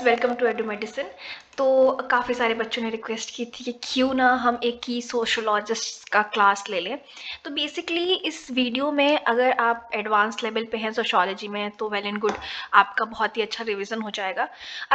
Friends, welcome to edu medicine. तो काफ़ी सारे बच्चों ने रिक्वेस्ट की थी कि क्यों ना हम एक ही सोशोलॉजिस्ट का क्लास ले लें। तो बेसिकली इस वीडियो में अगर आप एडवांस लेवल पे हैं सोशोलॉजी में तो वेल एंड गुड, आपका बहुत ही अच्छा रिवीजन हो जाएगा।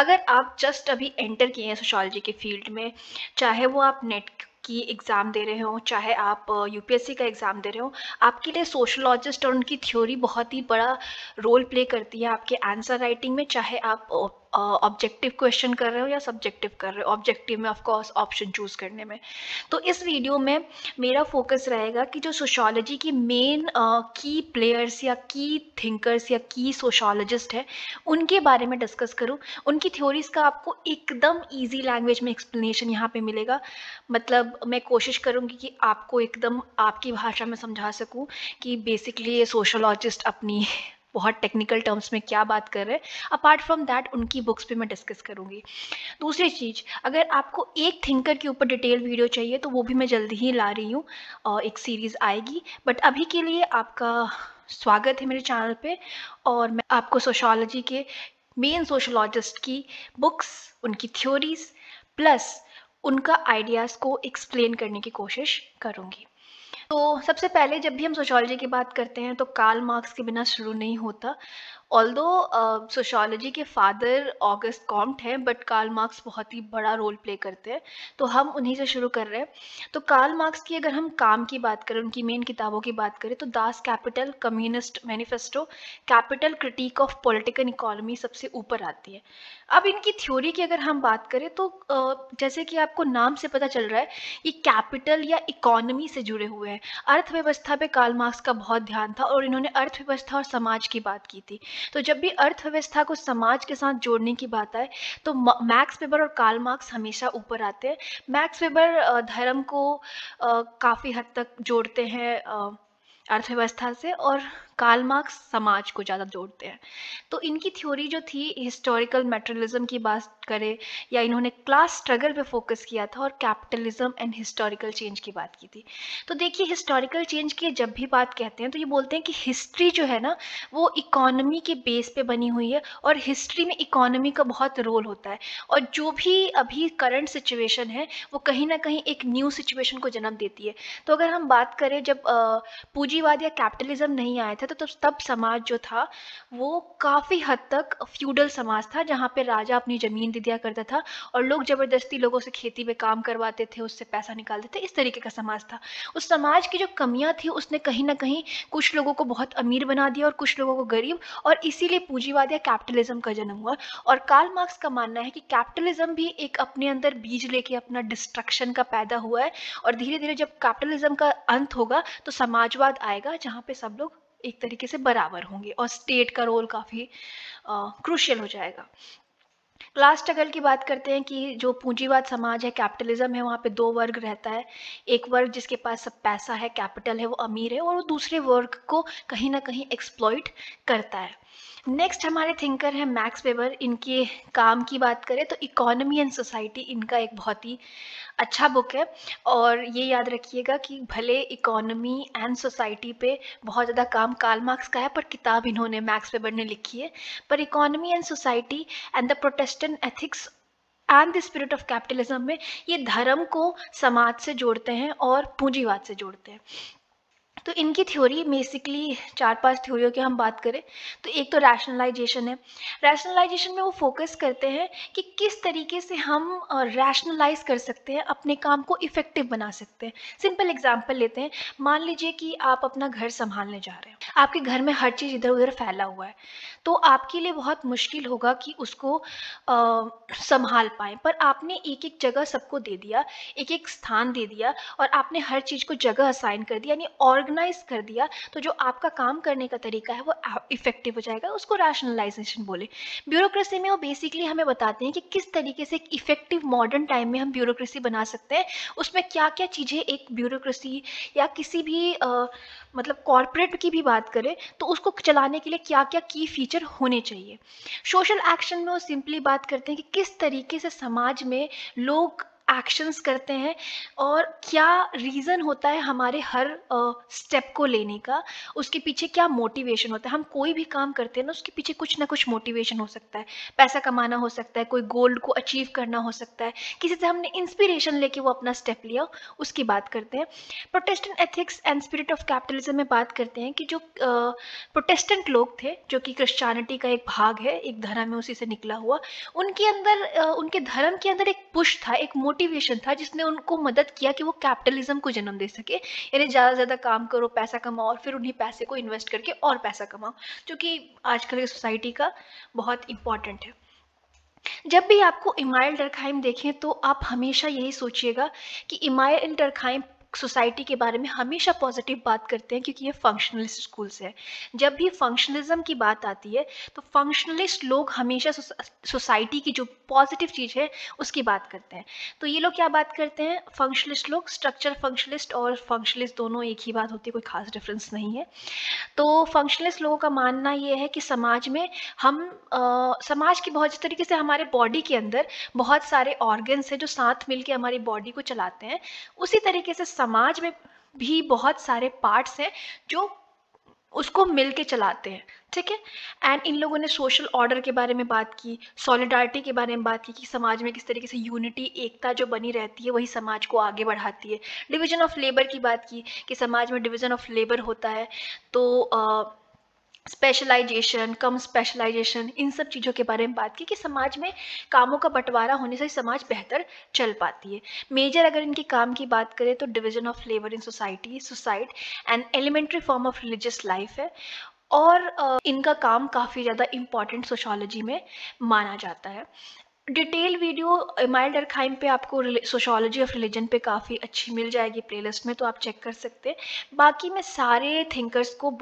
अगर आप जस्ट अभी एंटर किए हैं सोशोलॉजी के फील्ड में, चाहे वो आप नेट की एग्ज़ाम दे रहे हो, चाहे आप यूपीएससी का एग्ज़ाम दे रहे हो, आपके लिए सोशोलॉजिस्ट और उनकी थ्योरी बहुत ही बड़ा रोल प्ले करती है आपके आंसर राइटिंग में। चाहे आप ऑब्जेक्टिव क्वेश्चन कर रहे हो या सब्जेक्टिव कर रहे हो, ऑब्जेक्टिव में ऑफ कोर्स ऑप्शन चूज़ करने में। तो इस वीडियो में मेरा फोकस रहेगा कि जो सोशोलॉजी की मेन की प्लेयर्स या की थिंकर्स या की सोशोलॉजिस्ट है उनके बारे में डिस्कस करूं। उनकी थ्योरीज़ का आपको एकदम ईजी लैंग्वेज में एक्सप्लेनेशन यहाँ पर मिलेगा। मतलब मैं कोशिश करूँगी कि आपको एकदम आपकी भाषा में समझा सकूँ कि बेसिकली ये सोशोलॉजिस्ट अपनी बहुत टेक्निकल टर्म्स में क्या बात कर रहे हैं। अपार्ट फ्रॉम दैट उनकी बुक्स पे मैं डिस्कस करूँगी। दूसरी चीज़, अगर आपको एक थिंकर के ऊपर डिटेल वीडियो चाहिए तो वो भी मैं जल्दी ही ला रही हूँ और एक सीरीज़ आएगी। बट अभी के लिए आपका स्वागत है मेरे चैनल पे, और मैं आपको सोशोलॉजी के मेन सोशोलॉजिस्ट की बुक्स, उनकी थ्योरीज प्लस उनका आइडियाज़ को एक्सप्लेन करने की कोशिश करूँगी। तो सबसे पहले जब भी हम सोशोलॉजी की बात करते हैं तो कार्ल मार्क्स के बिना शुरू नहीं होता। ऑल्दो सोशोलॉजी के फादर ऑगस्ट कॉम्ट हैं, बट कार्ल मार्क्स बहुत ही बड़ा रोल प्ले करते हैं, तो हम उन्हीं से शुरू कर रहे हैं। तो कार्ल मार्क्स की अगर हम काम की बात करें, उनकी मेन किताबों की बात करें, तो Das Kapital, communist manifesto, capital, critique of political economy सबसे ऊपर आती है। अब इनकी थ्योरी की अगर हम बात करें तो जैसे कि आपको नाम से पता चल रहा है ये कैपिटल या इकोनॉमी से जुड़े हुए हैं। अर्थव्यवस्था पे कार्ल मार्क्स का बहुत ध्यान था और इन्होंने अर्थव्यवस्था और समाज की बात की थी। तो जब भी अर्थव्यवस्था को समाज के साथ जोड़ने की बात आए तो मैक्स वेबर और कार्ल मार्क्स हमेशा ऊपर आते हैं। मैक्स वेबर धर्म को काफ़ी हद तक जोड़ते हैं अर्थव्यवस्था से, और कार्ल मार्क्स समाज को ज़्यादा जोड़ते हैं। तो इनकी थ्योरी जो थी, हिस्टोरिकल मटेरियलिज्म की बात करें या इन्होंने क्लास स्ट्रगल पे फोकस किया था, और कैपिटलिज्म एंड हिस्टोरिकल चेंज की बात की थी। तो देखिए, हिस्टोरिकल चेंज की जब भी बात कहते हैं तो ये बोलते हैं कि हिस्ट्री जो है ना वो इकोनॉमी के बेस पे बनी हुई है, और हिस्ट्री में इकोनॉमी का बहुत रोल होता है। और जो भी अभी करंट सिचुएशन है वो कहीं ना कहीं एक न्यू सिचुएशन को जन्म देती है। तो अगर हम बात करें, जब पूंजीवाद या कैपिटलिज्म नहीं आया था तो तब समाज जो था वो काफ़ी हद तक फ्यूडल समाज था, जहाँ पे राजा अपनी ज़मीन दे दिया करता था और लोग ज़बरदस्ती लोगों से खेती में काम करवाते थे, उससे पैसा निकालते थे। इस तरीके का समाज था। उस समाज की जो कमियाँ थी उसने कहीं ना कहीं कुछ लोगों को बहुत अमीर बना दिया और कुछ लोगों को गरीब, और इसीलिए पूंजीवाद या कैपिटलिज्म का जन्म हुआ। और कार्ल मार्क्स का मानना है कि कैपिटलिज्म भी एक अपने अंदर बीज लेके अपना डिस्ट्रक्शन का पैदा हुआ है, और धीरे धीरे जब कैपिटलिज्म का अंत होगा तो समाजवाद आएगा, जहाँ पे सब लोग एक तरीके से बराबर होंगे और स्टेट का रोल काफ़ी क्रूशियल हो जाएगा। क्लास स्ट्रगल की बात करते हैं कि जो पूंजीवाद समाज है, कैपिटलिज्म है, वहाँ पे दो वर्ग रहता है। एक वर्ग जिसके पास सब पैसा है, कैपिटल है, वो अमीर है, और वो दूसरे वर्ग को कहीं ना कहीं एक्सप्लॉइट करता है। नेक्स्ट हमारे थिंकर हैं मैक्स वेबर। इनके काम की बात करें तो इकोनॉमी एंड सोसाइटी इनका एक बहुत ही अच्छा बुक है, और ये याद रखिएगा कि भले इकोनॉमी एंड सोसाइटी पे बहुत ज़्यादा काम कार्ल मार्क्स का है, पर किताब इन्होंने मैक्स वेबर ने लिखी है। पर economy and society and the Protestant ethics and the spirit of capitalism में ये धर्म को समाज से जोड़ते हैं और पूंजीवाद से जोड़ते हैं। तो इनकी थ्योरी बेसिकली 4-5 थ्योरियों की हम बात करें तो एक तो रैशनलाइजेशन है। रैशनलाइजेशन में वो फोकस करते हैं कि किस तरीके से हम रैशनलाइज कर सकते हैं, अपने काम को इफ़ेक्टिव बना सकते हैं। सिंपल एग्जांपल लेते हैं, मान लीजिए कि आप अपना घर संभालने जा रहे हो, आपके घर में हर चीज़ इधर उधर फैला हुआ है, तो आपके लिए बहुत मुश्किल होगा कि उसको संभाल पाएँ। पर आपने एक एक जगह सबको दे दिया, एक एक स्थान दे दिया, और आपने हर चीज़ को जगह असाइन कर दिया, यानी ऑर्गेनाइज कर दिया, तो जो आपका काम करने का तरीका है वो इफेक्टिव हो जाएगा। उसको रैशनलाइजेशन बोले। ब्यूरोक्रेसी में वो बेसिकली हमें बताते हैं कि किस तरीके से एक इफेक्टिव मॉडर्न टाइम में हम ब्यूरोक्रेसी बना सकते हैं, उसमें क्या क्या चीज़ें एक ब्यूरोक्रेसी या किसी भी मतलब कॉरपोरेट की भी बात करें तो उसको चलाने के लिए क्या क्या की फीचर होने चाहिए। सोशल एक्शन में वो सिंपली बात करते हैं कि किस तरीके से समाज में लोग एक्शंस करते हैं और क्या रीज़न होता है हमारे हर स्टेप को लेने का, उसके पीछे क्या मोटिवेशन होता है। हम कोई भी काम करते हैं ना, उसके पीछे कुछ ना कुछ मोटिवेशन हो सकता है, पैसा कमाना हो सकता है, कोई गोल को अचीव करना हो सकता है, किसी से हमने इंस्पिरेशन लेके वो अपना स्टेप लिया, उसकी बात करते हैं। Protestant ethics and spirit of capitalism में बात करते हैं कि जो प्रोटेस्टेंट लोग थे, जो कि क्रिश्चियनिटी का एक भाग है, एक धर्म है, उसी से निकला हुआ, उनके अंदर उनके धर्म के अंदर एक पुश था, एक मोटिवेशन था जिसने उनको मदद किया कि वो कैपिटलिज्म को जन्म दे सके, यानी ज़्यादा से ज़्यादा काम करो, पैसा कमाओ और फिर उन्हीं पैसे को इन्वेस्ट करके और पैसा कमाओ, जो कि आजकल की सोसाइटी का बहुत इंपॉर्टेंट है। जब भी आपको एमाइल डर्कहाइम देखें तो आप हमेशा यही सोचिएगा कि एमाइल डर्कहाइम सोसाइटी के बारे में हमेशा पॉजिटिव बात करते हैं क्योंकि ये फंक्शनलिस्ट स्कूल से है। जब भी फंक्शनलिज्म की बात आती है तो फंक्शनलिस्ट लोग हमेशा सोसाइटी की जो पॉजिटिव चीज़ है उसकी बात करते हैं। तो ये लोग क्या बात करते हैं, फंक्शनलिस्ट लोग, स्ट्रक्चर फंक्शनलिस्ट और फंक्शनलिस्ट दोनों एक ही बात होती है, कोई खास डिफरेंस नहीं है। तो फंक्शनलिस्ट लोगों का मानना ये है कि समाज में हम समाज की बहुत तरीके से हमारे बॉडी के अंदर बहुत सारे ऑर्गन्स हैं जो साथ मिल के हमारी बॉडी को चलाते हैं, उसी तरीके से समाज में भी बहुत सारे पार्ट्स हैं जो उसको मिलके चलाते हैं, ठीक है। एंड इन लोगों ने सोशल ऑर्डर के बारे में बात की, सॉलिडारिटी के बारे में बात की कि समाज में किस तरीके से यूनिटी, एकता जो बनी रहती है वही समाज को आगे बढ़ाती है। डिवीज़न ऑफ लेबर की बात की कि समाज में डिवीज़न ऑफ लेबर होता है तो स्पेशलाइजेशन, कम स्पेशलाइजेशन, इन सब चीज़ों के बारे में बात की कि समाज में कामों का बंटवारा होने से समाज बेहतर चल पाती है। मेजर अगर इनके काम की बात करें तो division of labour in society, society and elementary form of religious life है और इनका काम काफ़ी ज़्यादा इम्पॉर्टेंट सोशियोलॉजी में माना जाता है। डिटेल वीडियो एमाइल डर्कहाइम पे आपको सोशियोलॉजी ऑफ रिलीजन पे काफ़ी अच्छी मिल जाएगी प्लेलिस्ट में, तो आप चेक कर सकते हैं। बाकी मैं सारे थिंकर्स को